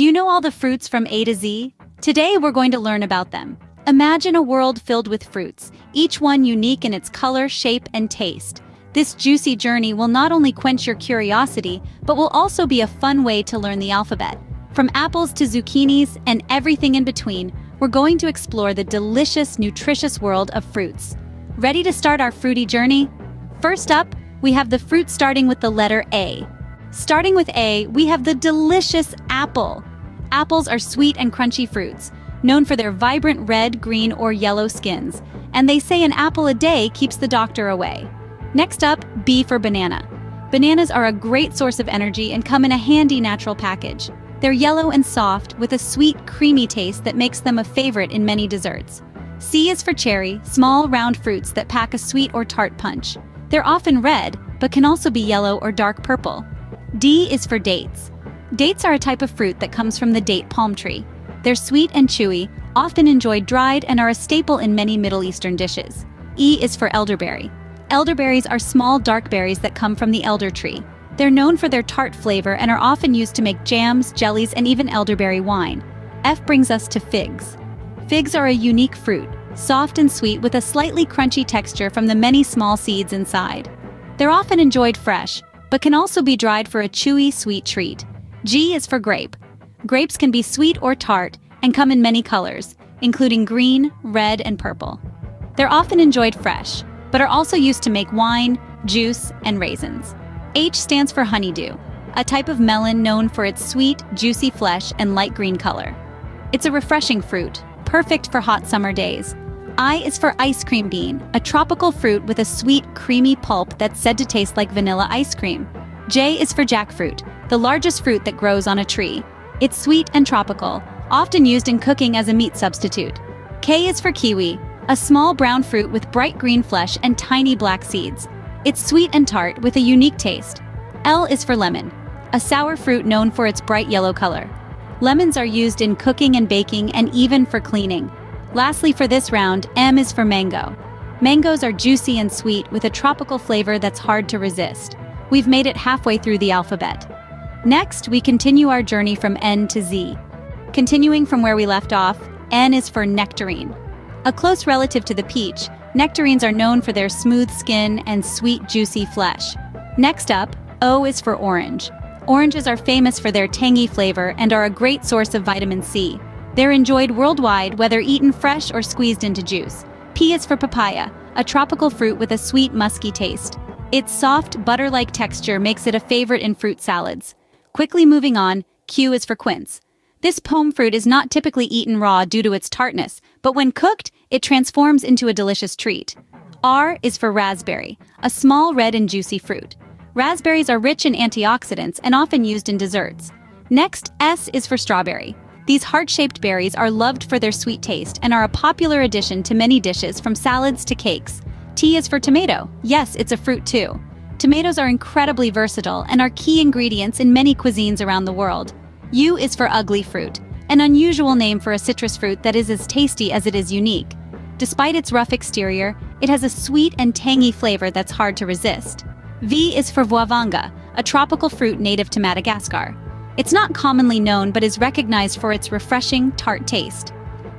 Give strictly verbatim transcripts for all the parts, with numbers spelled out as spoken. Do you know all the fruits from A to Z? Today we're going to learn about them. Imagine a world filled with fruits, each one unique in its color, shape, and taste. This juicy journey will not only quench your curiosity, but will also be a fun way to learn the alphabet. From apples to zucchinis and everything in between, we're going to explore the delicious, nutritious world of fruits. Ready to start our fruity journey? First up, we have the fruit starting with the letter A. Starting with A, we have the delicious apple. Apples are sweet and crunchy fruits, known for their vibrant red, green, or yellow skins, and they say an apple a day keeps the doctor away. Next up, B for banana. Bananas are a great source of energy and come in a handy natural package. They're yellow and soft, with a sweet, creamy taste that makes them a favorite in many desserts. C is for cherry, small, round fruits that pack a sweet or tart punch. They're often red, but can also be yellow or dark purple. D is for dates. Dates are a type of fruit that comes from the date palm tree. They're sweet and chewy, often enjoyed dried, and are a staple in many Middle Eastern dishes. E is for elderberry. Elderberries are small, dark berries that come from the elder tree. They're known for their tart flavor and are often used to make jams, jellies, and even elderberry wine. F brings us to figs. Figs are a unique fruit, soft and sweet with a slightly crunchy texture from the many small seeds inside. They're often enjoyed fresh, but can also be dried for a chewy, sweet treat. G is for grape. Grapes can be sweet or tart and come in many colors, including green, red, and purple. They're often enjoyed fresh, but are also used to make wine, juice, and raisins. H stands for honeydew, a type of melon known for its sweet, juicy flesh and light green color. It's a refreshing fruit, perfect for hot summer days. I is for ice cream bean, a tropical fruit with a sweet, creamy pulp that's said to taste like vanilla ice cream. J is for jackfruit, the largest fruit that grows on a tree. It's sweet and tropical, often used in cooking as a meat substitute. K is for kiwi, a small brown fruit with bright green flesh and tiny black seeds. It's sweet and tart with a unique taste. L is for lemon, a sour fruit known for its bright yellow color. Lemons are used in cooking and baking and even for cleaning. Lastly, for this round, M is for mango. Mangoes are juicy and sweet with a tropical flavor that's hard to resist. We've made it halfway through the alphabet. Next, we continue our journey from N to Z. Continuing from where we left off, N is for nectarine. A close relative to the peach, nectarines are known for their smooth skin and sweet, juicy flesh. Next up, O is for orange. Oranges are famous for their tangy flavor and are a great source of vitamin C. They're enjoyed worldwide, whether eaten fresh or squeezed into juice. P is for papaya, a tropical fruit with a sweet, musky taste. Its soft, butter-like texture makes it a favorite in fruit salads. Quickly moving on, Q is for quince. This pome fruit is not typically eaten raw due to its tartness, but when cooked, it transforms into a delicious treat. R is for raspberry, a small, red and juicy fruit. Raspberries are rich in antioxidants and often used in desserts. Next, S is for strawberry. These heart-shaped berries are loved for their sweet taste and are a popular addition to many dishes, from salads to cakes. T is for tomato. Yes, it's a fruit too. Tomatoes are incredibly versatile and are key ingredients in many cuisines around the world. U is for ugly fruit, an unusual name for a citrus fruit that is as tasty as it is unique. Despite its rough exterior, it has a sweet and tangy flavor that's hard to resist. V is for voavanga, a tropical fruit native to Madagascar. It's not commonly known but is recognized for its refreshing, tart taste.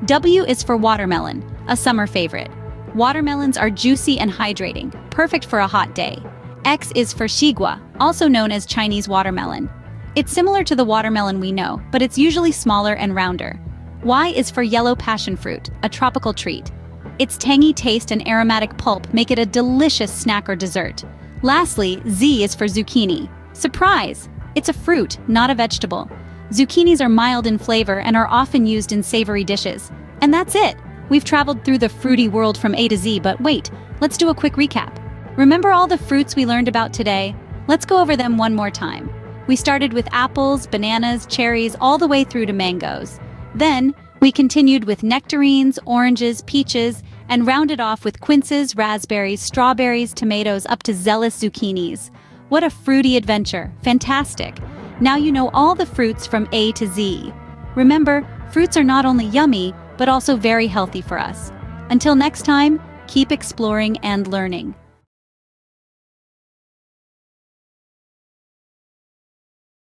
W is for watermelon, a summer favorite. Watermelons are juicy and hydrating, perfect for a hot day. X is for xigua, also known as Chinese watermelon. It's similar to the watermelon we know, but it's usually smaller and rounder. Y is for yellow passion fruit, a tropical treat. Its tangy taste and aromatic pulp make it a delicious snack or dessert. Lastly, Z is for zucchini. Surprise! It's a fruit, not a vegetable. Zucchinis are mild in flavor and are often used in savory dishes. And that's it! We've traveled through the fruity world from A to Z, but wait, let's do a quick recap. Remember all the fruits we learned about today? Let's go over them one more time. We started with apples, bananas, cherries, all the way through to mangoes. Then, we continued with nectarines, oranges, peaches, and rounded off with quinces, raspberries, strawberries, tomatoes, up to zealous zucchinis. What a fruity adventure! Fantastic! Now you know all the fruits from A to Z. Remember, fruits are not only yummy, but also very healthy for us. Until next time, keep exploring and learning.